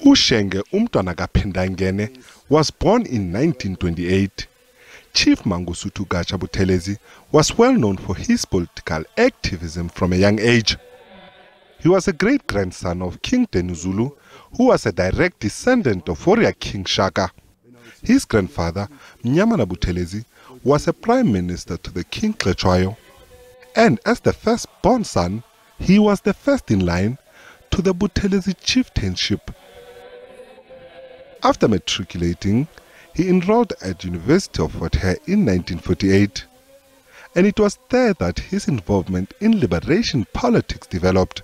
Ushenge Umta Nagapendangene was born in 1928. Chief Mangosuthu Buthelezi was well known for his political activism from a young age. He was a great-grandson of King Tenuzulu, who was a direct descendant of warrior King Shaka. His grandfather, Mnyamana Buthelezi, was a prime minister to the King Cetshwayo. And as the first-born son, he was the first in line to the Buthelezi chieftainship. After matriculating, he enrolled at University of Fort Hare in 1948. And it was there that his involvement in liberation politics developed.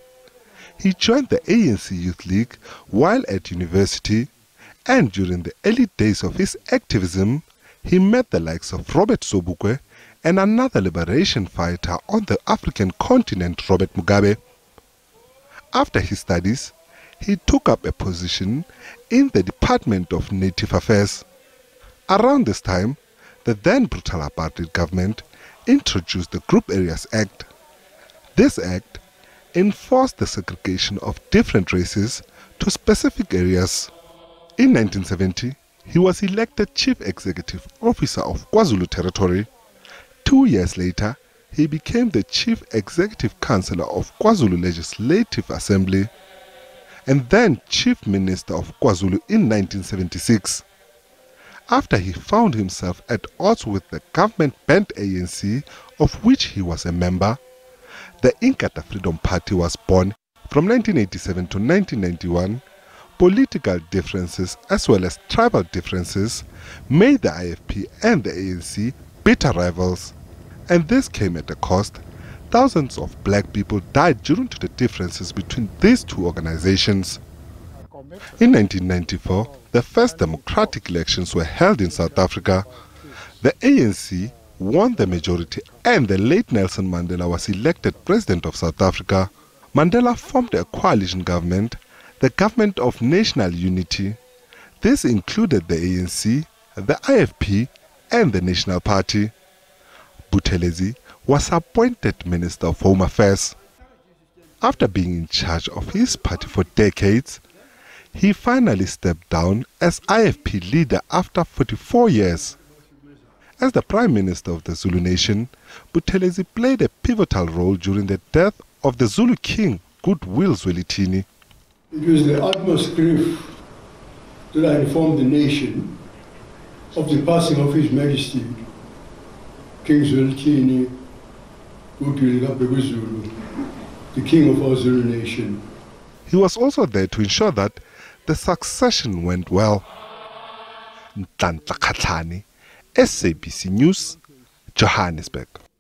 He joined the ANC Youth League while at university, and during the early days of his activism, he met the likes of Robert Sobukwe and another liberation fighter on the African continent, Robert Mugabe. After his studies, he took up a position in the Department of Native Affairs. Around this time, the then brutal apartheid government introduced the Group Areas Act. This act enforced the segregation of different races to specific areas. In 1970, he was elected Chief Executive Officer of KwaZulu Territory. 2 years later, he became the Chief Executive Councillor of KwaZulu Legislative Assembly and then Chief Minister of KwaZulu in 1976. After he found himself at odds with the government-backed ANC, of which he was a member, the Inkatha Freedom Party was born. From 1987 to 1991, political differences as well as tribal differences made the IFP and the ANC bitter rivals. And this came at a cost. Thousands of black people died due to the differences between these two organizations. In 1994, the first democratic elections were held in South Africa. The ANC won the majority and the late Nelson Mandela was elected President of South Africa. Mandela formed a coalition government, the Government of National Unity. This included the ANC, the IFP and the National Party. Buthelezi was appointed Minister of Home Affairs. After being in charge of his party for decades, he finally stepped down as IFP leader after 44 years. As the Prime Minister of the Zulu Nation, Buthelezi played a pivotal role during the death of the Zulu King, Goodwill Zwelithini. It was the utmost grief that I informed the nation of the passing of His Majesty, King Zwelithini, the King of our Zulu Nation. He was also there to ensure that the succession went well. Ntandtakatani, SABC News, Johannesburg.